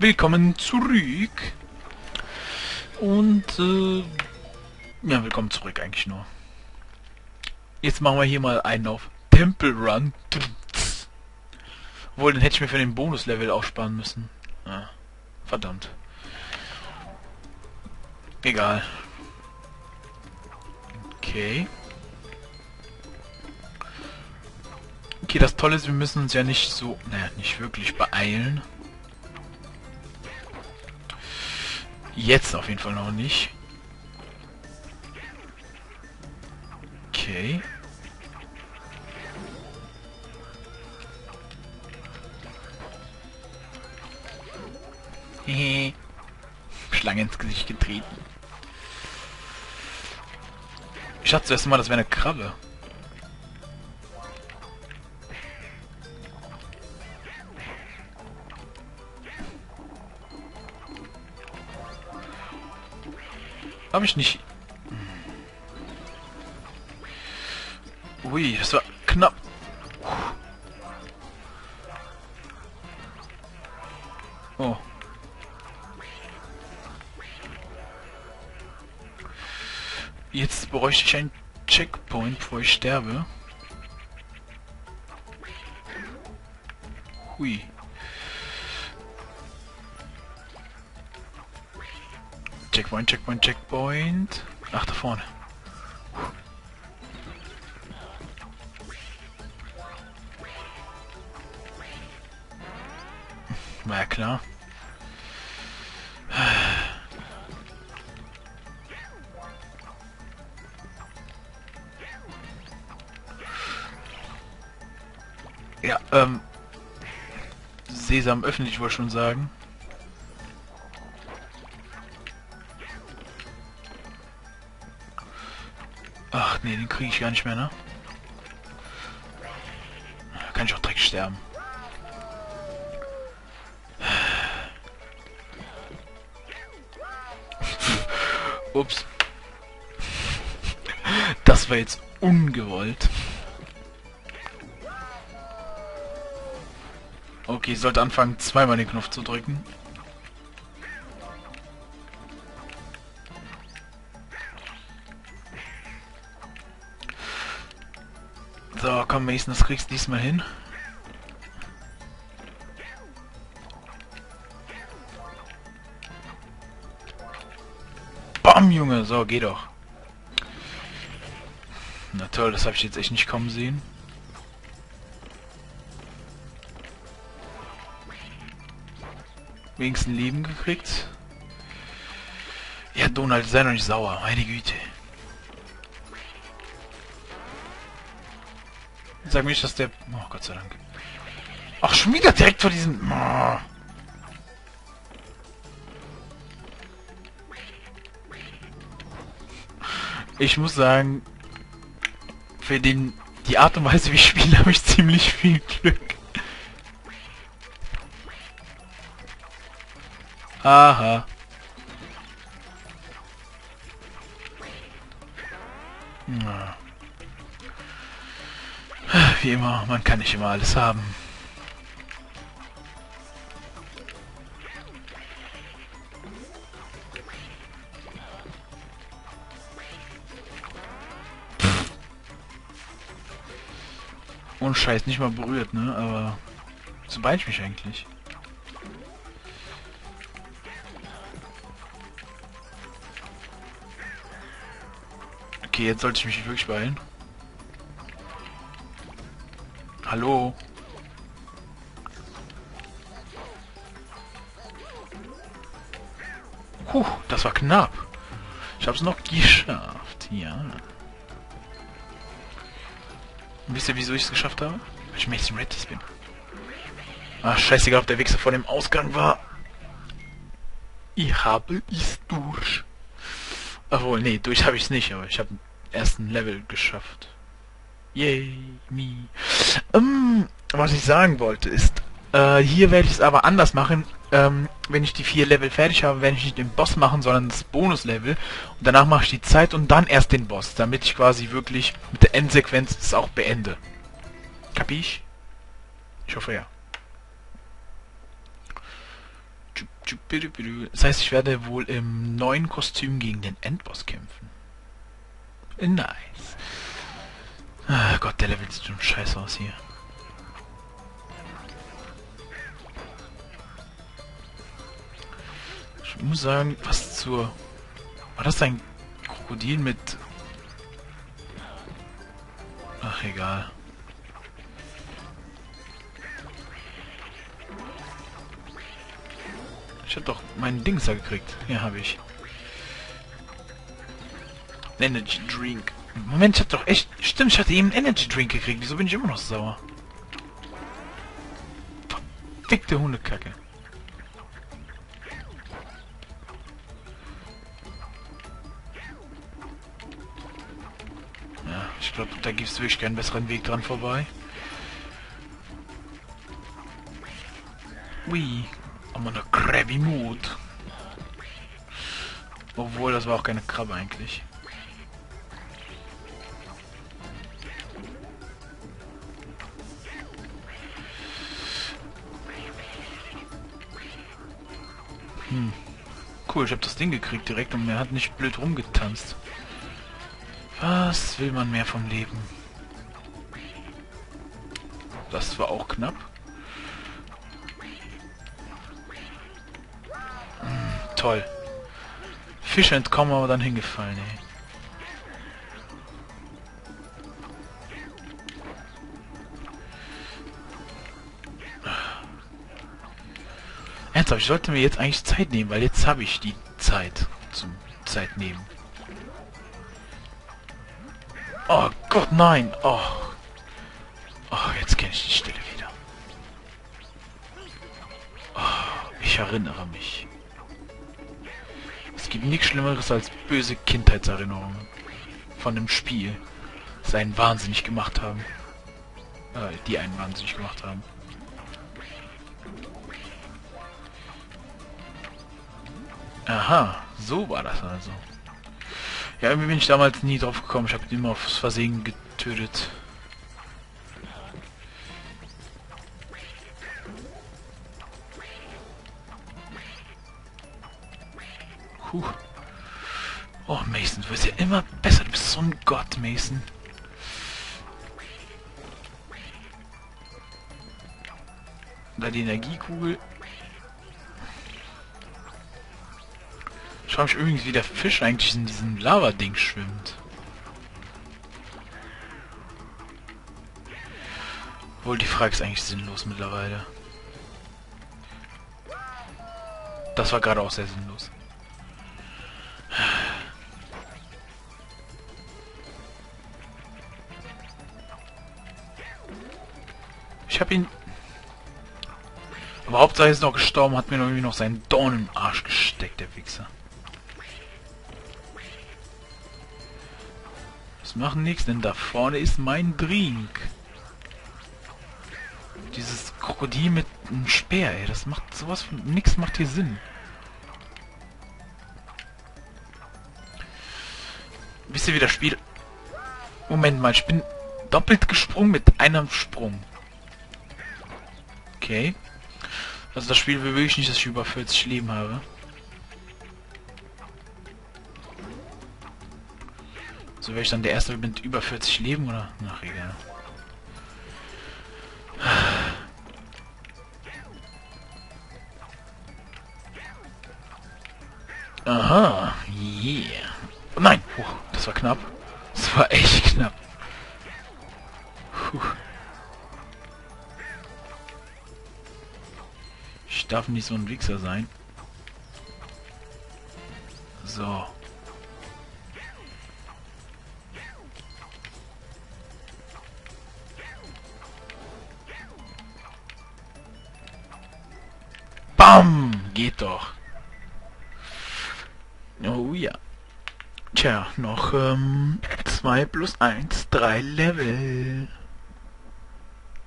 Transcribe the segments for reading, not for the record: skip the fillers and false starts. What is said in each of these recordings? Willkommen zurück. Und, ja, willkommen zurück eigentlich nur. Jetzt machen wir hier mal einen auf Temple Run. Obwohl, den hätte ich mir für den Bonuslevel auch sparen müssen. Ja, verdammt. Egal. Okay. Okay, das Tolle ist, wir müssen uns ja nicht so... Naja, nicht wirklich beeilen. Jetzt auf jeden Fall noch nicht. Okay. Hehe. Schlange ins Gesicht getreten. Ich dachte zuerst mal, das wäre eine Krabbe. Hab ich nicht... Ui, das war knapp. Oh. Jetzt bräuchte ich einen Checkpoint, bevor ich sterbe. Hui. Checkpoint, Checkpoint, Checkpoint. Ach, da vorne. Na ja, klar. Ja, Sesam öffentlich, wollte ich schon sagen. Ach nee, den kriege ich gar nicht mehr, ne? Da kann ich auch direkt sterben. Ups. Das war jetzt ungewollt. Okay, ich sollte anfangen, zweimal den Knopf zu drücken. So, komm Mason, das kriegst du diesmal hin. Bam, Junge, so, geh doch. Na toll, das habe ich jetzt echt nicht kommen sehen. Wenigstens Leben gekriegt. Ja, Donald, sei doch nicht sauer, meine Güte. Sag mir nicht, dass der... Oh, Gott sei Dank. Ach, schon wieder direkt vor diesem... Oh. Ich muss sagen, für den... die Art und Weise, wie ich spiele, habe ich ziemlich viel Glück. Aha. Na. Wie immer, man kann nicht immer alles haben. Pff. Und Scheiß, nicht mal berührt, ne? Aber so beiß ich mich eigentlich. Okay, jetzt sollte ich mich wirklich beeilen. Hallo? Puh, das war knapp. Ich hab's noch geschafft, ja. Und wisst ihr, wieso ich es geschafft habe? Weil ich MasonRedhees bin. Ach, scheißegal, ob der Wichser vor dem Ausgang war. Ich habe es durch. Obwohl, nee, durch habe ich es nicht, aber ich habe den ersten Level geschafft. Yay, me. Was ich sagen wollte ist, hier werde ich es aber anders machen. Wenn ich die 4 Level fertig habe, werde ich nicht den Boss machen, sondern das Bonuslevel. Und danach mache ich die Zeit und dann erst den Boss, damit ich quasi wirklich mit der Endsequenz es auch beende. Kapisch? Ich hoffe ja. Tschüss. Das heißt, ich werde wohl im neuen Kostüm gegen den Endboss kämpfen. Nice. Ah Gott, der Level sieht schon scheiße aus hier. Ich muss sagen, was zur... War das ein Krokodil mit... Ach, egal. Ich hab doch meinen Dings da gekriegt. Ja, habe ich. Energy Drink. Moment, ich hab doch echt... Stimmt, ich hatte eben einen Energy Drink gekriegt. Wieso bin ich immer noch sauer? Verfickte Hundekacke. Ja, ich glaube, da gibt es wirklich keinen besseren Weg dran vorbei. Ui. Oh man, Crabby Mood. Obwohl, das war auch keine Krabbe eigentlich. Hm. Cool, ich habe das Ding gekriegt direkt und er hat nicht blöd rumgetanzt. Was will man mehr vom Leben? Das war auch knapp. Hm, toll. Fische entkommen, aber dann hingefallen, ey. Ich sollte mir jetzt eigentlich Zeit nehmen, weil jetzt habe ich die Zeit zum Zeit nehmen. Oh Gott, nein! Oh, oh, jetzt kenne ich die Stelle wieder. Oh, ich erinnere mich. Es gibt nichts Schlimmeres als böse Kindheitserinnerungen von einem Spiel, das einen wahnsinnig gemacht haben. Die einen wahnsinnig gemacht haben. Aha, so war das also. Ja, irgendwie bin ich damals nie drauf gekommen. Ich habe ihn immer aufs Versehen getötet. Puh. Oh, Mason, du wirst ja immer besser. Du bist so ein Gott, Mason. Da die Energiekugel... Ich frage mich übrigens, wie der Fisch eigentlich in diesem Lava-Ding schwimmt. Obwohl, die Frage ist eigentlich sinnlos mittlerweile. Das war gerade auch sehr sinnlos. Ich habe ihn... Aber Hauptsache ist noch gestorben, hat mir irgendwie noch seinen Dorn im Arsch gesteckt, der Wichser. Machen nichts, denn da vorne ist mein Drink. Dieses Krokodil mit einem Speer, ey, das macht sowas von nichts, macht hier Sinn. Wisst ihr, wie das Spiel... Moment mal, ich bin doppelt gesprungen mit einem Sprung. Okay. Also das Spiel will wirklich nicht, dass ich über 40 Leben habe. So wäre ich dann der Erste mit über 40 Leben, oder? Ach, egal. Aha, yeah. Oh, nein! Oh, das war knapp. Das war echt knapp. Puh. Ich darf nicht so ein Wichser sein. So. Geht doch. Oh ja. Tja, noch 2 plus 1, 3 Level.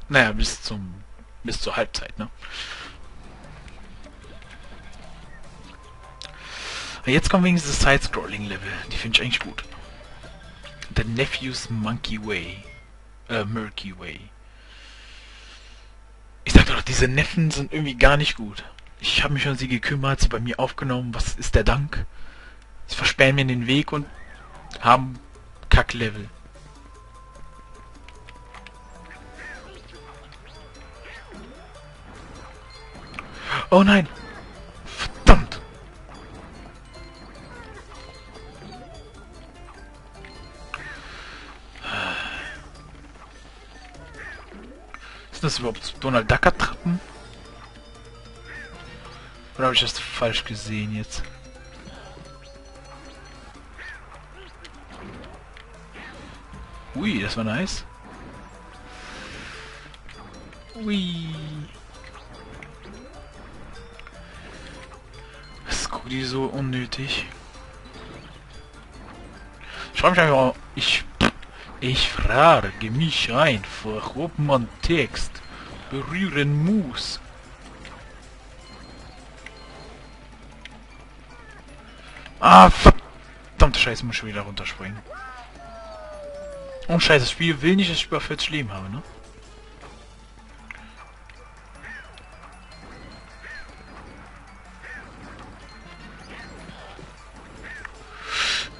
Naja, bis zur Halbzeit, ne? Jetzt kommen wenigstens das Side-Scrolling-Level. Die finde ich eigentlich gut. The Nephew's Monkey Way. Murky Way. Ich sag doch, diese Neffen sind irgendwie gar nicht gut. Ich habe mich um sie gekümmert, sie bei mir aufgenommen. Was ist der Dank? Sie versperren mir den Weg und haben Kacklevel. Oh nein! Verdammt! Sind das überhaupt Donald Duck-Attrappen? Oder habe ich das falsch gesehen jetzt? Ui, das war nice. Ui. Die so unnötig. Schreib mich einfach. Ich frage mich einfach, ob man Text berühren muss. Ah, verdammte Scheiße, muss ich wieder runterspringen. Und scheiße, das Spiel will nicht, dass ich über 40 Leben habe, ne?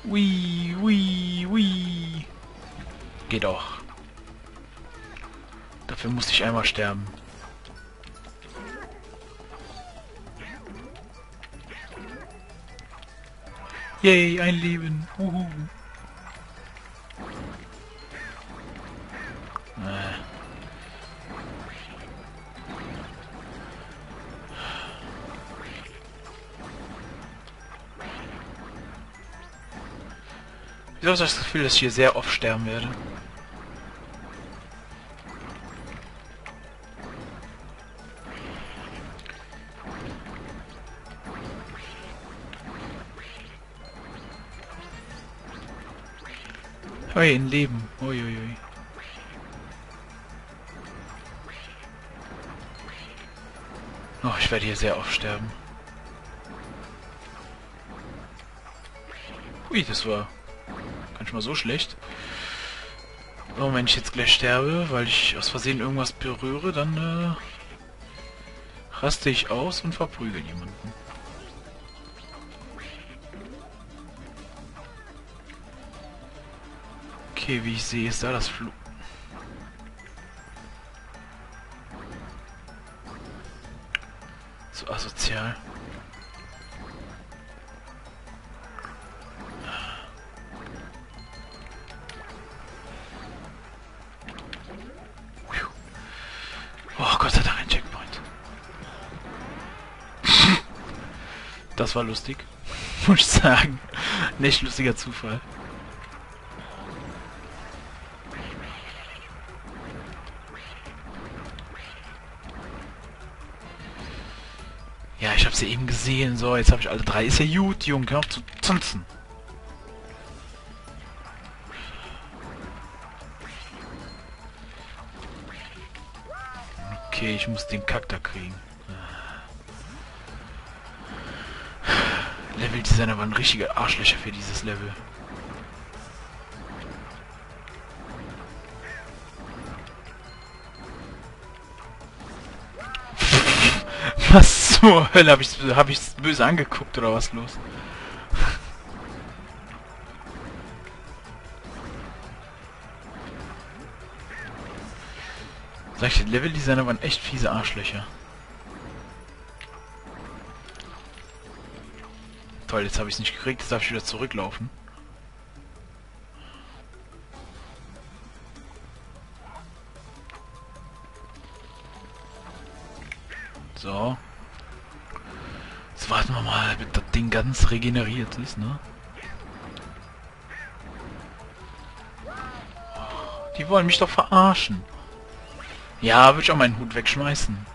Ui, ui, ui. Geht auch. Dafür musste ich einmal sterben. Yay, ein Leben. Uhu. Ich habe das Gefühl, dass ich hier sehr oft sterben werde. Hey, ein Leben. Uiuiui. Ui, ui. Oh, ich werde hier sehr oft sterben. Ui, das war... manchmal so schlecht. Und wenn ich jetzt gleich sterbe, weil ich aus Versehen irgendwas berühre, dann raste ich aus und verprügel jemanden. Okay, wie ich sehe, ist da das Flug. So asozial. Das war lustig, muss ich sagen. Nicht lustiger Zufall. Ja, ich habe sie eben gesehen. So, jetzt habe ich alle drei. Ist ja gut, Junge, hör auf zu tanzen. Okay, ich muss den Kack da kriegen. Leveldesigner waren richtige Arschlöcher für dieses Level. Was zur Hölle? Hab ich's böse angeguckt oder was los? Sag ich, die Leveldesigner waren echt fiese Arschlöcher. Toll, jetzt habe ich es nicht gekriegt, jetzt darf ich wieder zurücklaufen. So. Jetzt warten wir mal, bis das Ding ganz regeneriert ist, ne? Die wollen mich doch verarschen. Ja, würde ich auch meinen Hut wegschmeißen.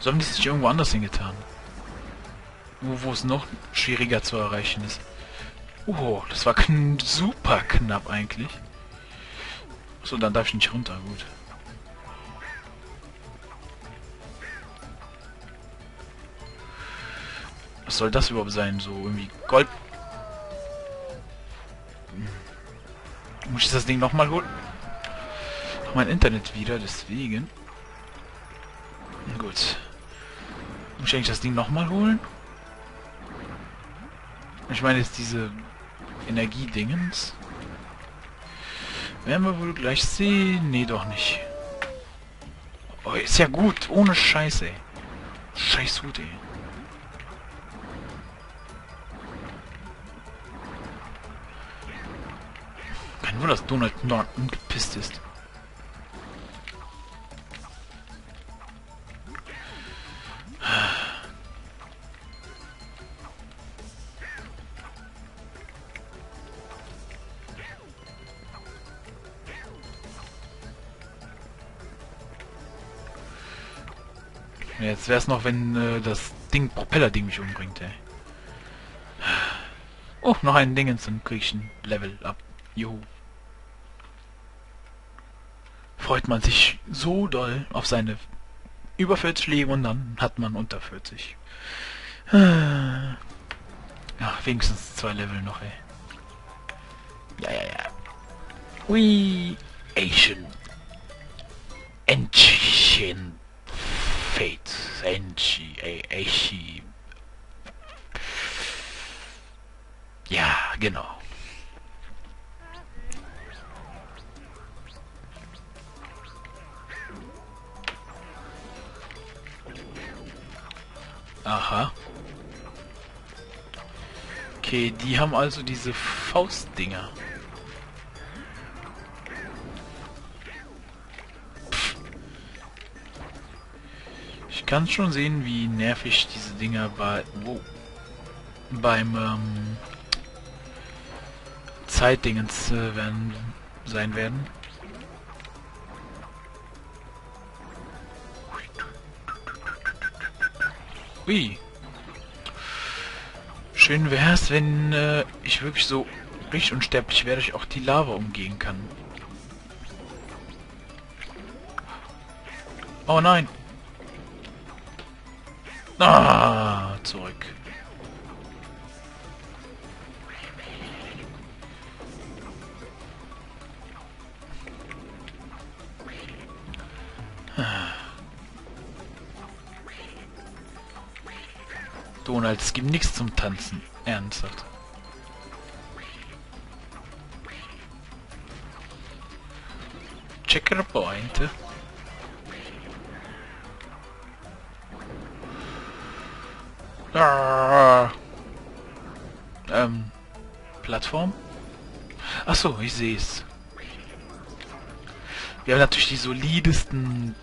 So haben die sich irgendwo anders hingetan. Wo es noch schwieriger zu erreichen ist. Oh, das war super knapp eigentlich. So, dann darf ich nicht runter, gut. Was soll das überhaupt sein? So irgendwie Gold... Muss ich das Ding nochmal holen? Noch mein Internet wieder, deswegen. Gut. Muss ich eigentlich das Ding nochmal holen? Ich meine jetzt diese Energiedingens. Werden wir wohl gleich sehen. Nee, doch nicht. Oh, ist ja gut. Ohne Scheiß, ey. Scheiß Hut, ey. Kein Wunder, dass Donald Duck gepisst ist. Jetzt wär's noch, wenn das Ding, Propellerding mich umbringt, ey. Oh, noch ein Dingens, dann krieg ich ein Level ab. Juhu. Freut man sich so doll auf seine über 40 Leben und dann hat man unter 40. Ja, wenigstens 2 Level noch, ey. Ja. Ui. Asian. Ancient. Fate. Enchi. Ja, genau. Aha. Okay, die haben also diese Faustdinger. Ich kann schon sehen, wie nervig diese Dinger beim Zeitdingens sein werden. Ui. Schön wär's, wenn ich wirklich so richtig unsterblich wäre, dass ich auch die Lava umgehen kann. Oh nein! Ah, zurück. Donald, es gibt nichts zum Tanzen. Ernsthaft. Checkerpointe. Plattform? Achso, ich sehe es. Wir haben natürlich die solidesten,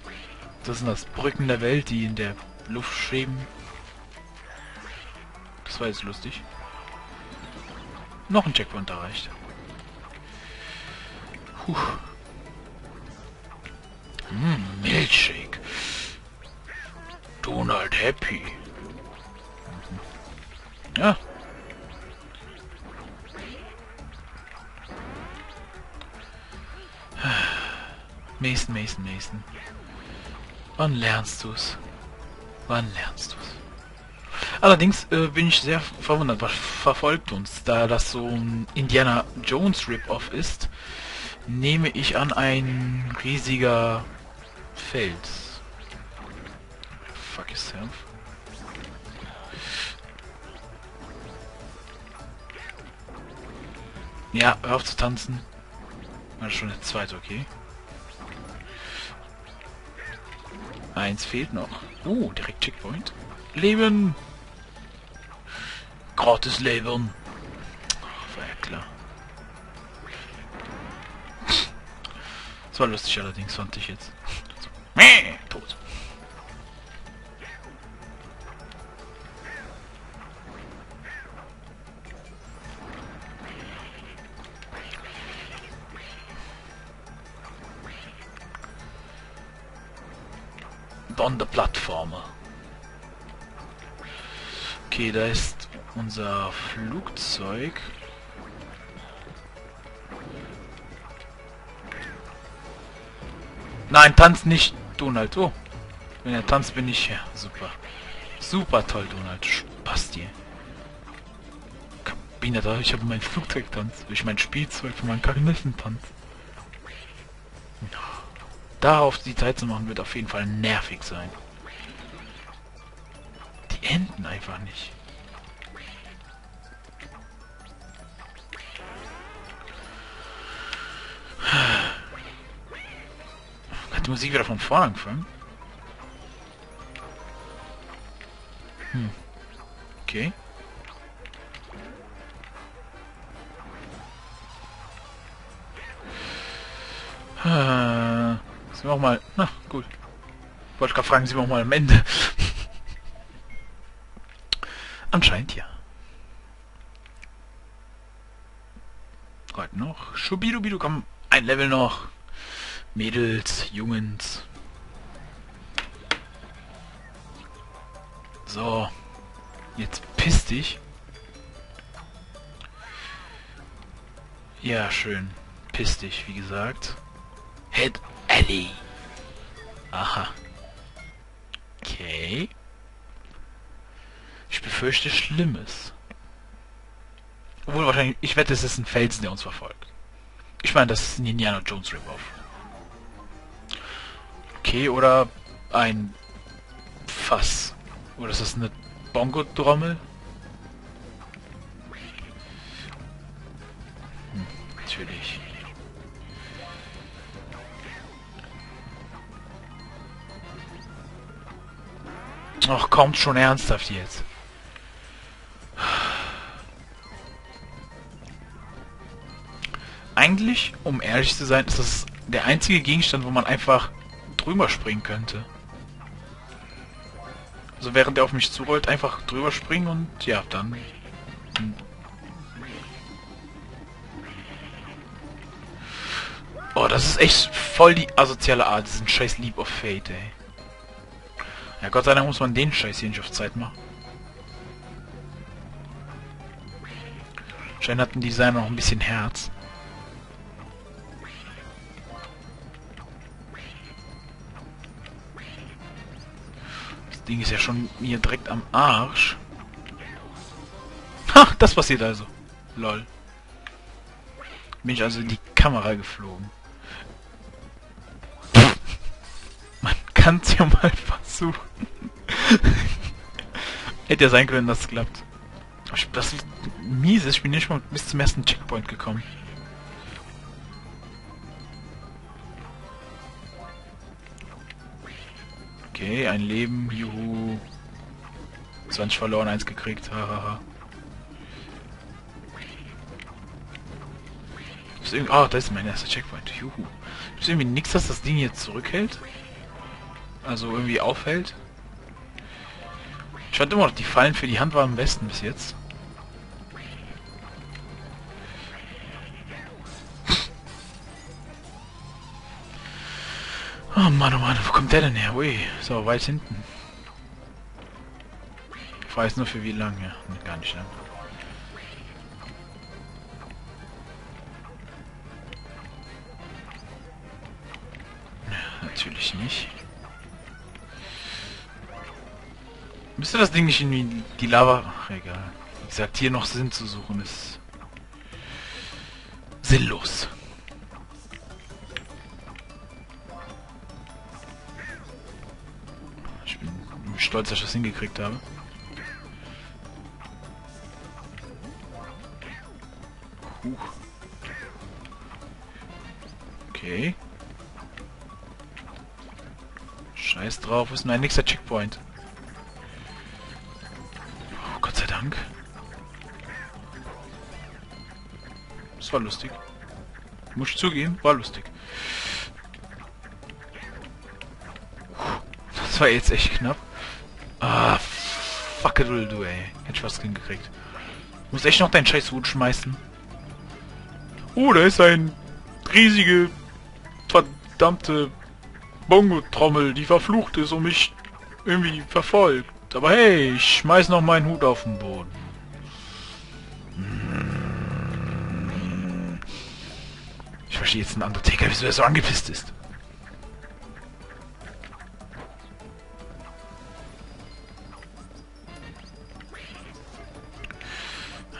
das sind das Brücken der Welt, die in der Luft schweben. Das war jetzt lustig. Noch ein Checkpoint erreicht. Puh. Milchshake. Donald Happy. Ja. Mason. Wann lernst du's? Allerdings bin ich sehr verwundert, was verfolgt uns? Da das so ein Indiana Jones Rip-Off ist, nehme ich an, ein riesiger Fels. Fuck yourself. Ja, hör auf zu tanzen. War schon der zweite, okay. 1 fehlt noch. Direkt Checkpoint. Leben! Gratis Leben! Ach, war ja klar. Das war lustig allerdings, fand ich jetzt. Tot. On the Plattformer. Okay, da ist unser Flugzeug. Nein, tanz nicht, Donald. Oh, wenn er tanzt, bin ich her. Super. Super toll, Donald. Spaß dir. bin ja da, ich habe mein Flugzeugtanz, ich mein Spielzeug für meinen Kanisterentanz. Darauf die Zeit zu machen, wird auf jeden Fall nervig sein. Die enden einfach nicht. Kann die Musik wieder von vorne anfangen? Hm. Okay. Sind wir auch mal... Na, gut. Wollte ich gerade fragen, sind wir auch mal am Ende? Anscheinend ja. Heute noch. Schubidubidu, komm. Ein Level noch. Mädels, Jungens. So. Jetzt piss dich. Ja, schön. Piss dich, wie gesagt. Head Alley. Aha. Okay. Ich befürchte Schlimmes. Obwohl wahrscheinlich, ich wette, es ist ein Felsen, der uns verfolgt. Ich meine, das ist ein Indiana Jones Rip-Off. Okay, oder ein Fass. Oder ist das eine Bongo-Trommel? Hm, natürlich. Ach, kommt schon ernsthaft jetzt. Eigentlich, um ehrlich zu sein, ist das der einzige Gegenstand, wo man einfach drüber springen könnte. Also während er auf mich zurollt, einfach drüber springen und ja, dann... Oh, das ist echt voll die asoziale Art, diesen scheiß Leap of Fate, ey. Ja, Gott sei Dank muss man den Scheiß hier nicht auf Zeit machen. Anscheinend hat ein Designer noch ein bisschen Herz. Das Ding ist ja schon mir direkt am Arsch. Ha, das passiert also. Lol. Bin ich also in die Kamera geflogen. Man kann's ja mal versuchen. Hätte ja sein können, dass es klappt. Das ist mies, ich bin nicht mal bis zum ersten Checkpoint gekommen. Okay, ein Leben, juhu. 20 verloren, 1 gekriegt, hahaha. Ah, oh, das ist mein erster Checkpoint, juhu. Gibt es irgendwie nichts, dass das Ding jetzt zurückhält? Also irgendwie auffällt? Ich fand immer noch, die Fallen für die Hand waren am besten bis jetzt. Oh Mann, wo kommt der denn her? Ui, so weit hinten. Ich weiß nur für wie lange. Ja, gar nicht lang. Natürlich nicht. Müsste das Ding nicht in die Lava... Ach, egal. Wie gesagt, hier noch Sinn zu suchen ist... sinnlos. Stolz, dass ich das hingekriegt habe. Huch. Okay. Scheiß drauf, ist nur ein nächster Checkpoint. Oh, Gott sei Dank. Das war lustig. Muss ich zugeben, war lustig. Das war jetzt echt knapp. Ah, fuck it, du, ey. Hätte ich was hingekriegt. Muss echt noch deinen scheiß Hut schmeißen. Oh, da ist ein riesige, verdammte Bongo-Trommel, die verflucht ist und mich irgendwie verfolgt. Aber hey, ich schmeiß noch meinen Hut auf den Boden. Ich verstehe jetzt einen Undertaker, wieso er so angepisst ist.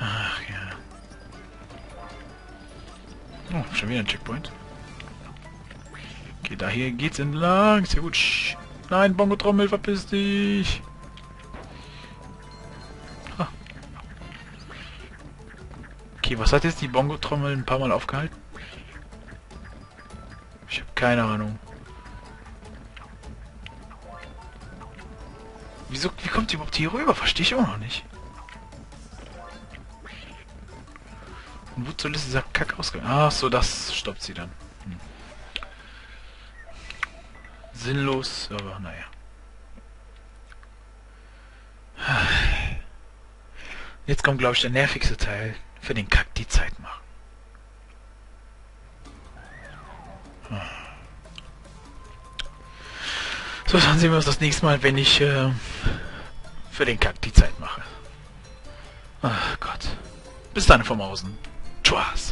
Ach ja. wieder ein Checkpoint. Okay, da hier geht's entlang. Sehr gut. Nein, Bongo-Trommel, verpiss dich. Ha. Okay, was hat jetzt die Bongo-Trommel ein paar Mal aufgehalten? Ich habe keine Ahnung. Wieso, wie kommt die überhaupt hier rüber? Verstehe ich auch noch nicht. Und wozu ist dieser Kackausgang? Ach so, das stoppt sie dann. Hm. Sinnlos, aber naja. Jetzt kommt, glaube ich, der nervigste Teil. Für den Kack die Zeit machen. Hm. So, dann sehen wir uns das nächste Mal, wenn ich für den Kack die Zeit mache. Ach Gott. Bis dann, vom Außen. Tschüss.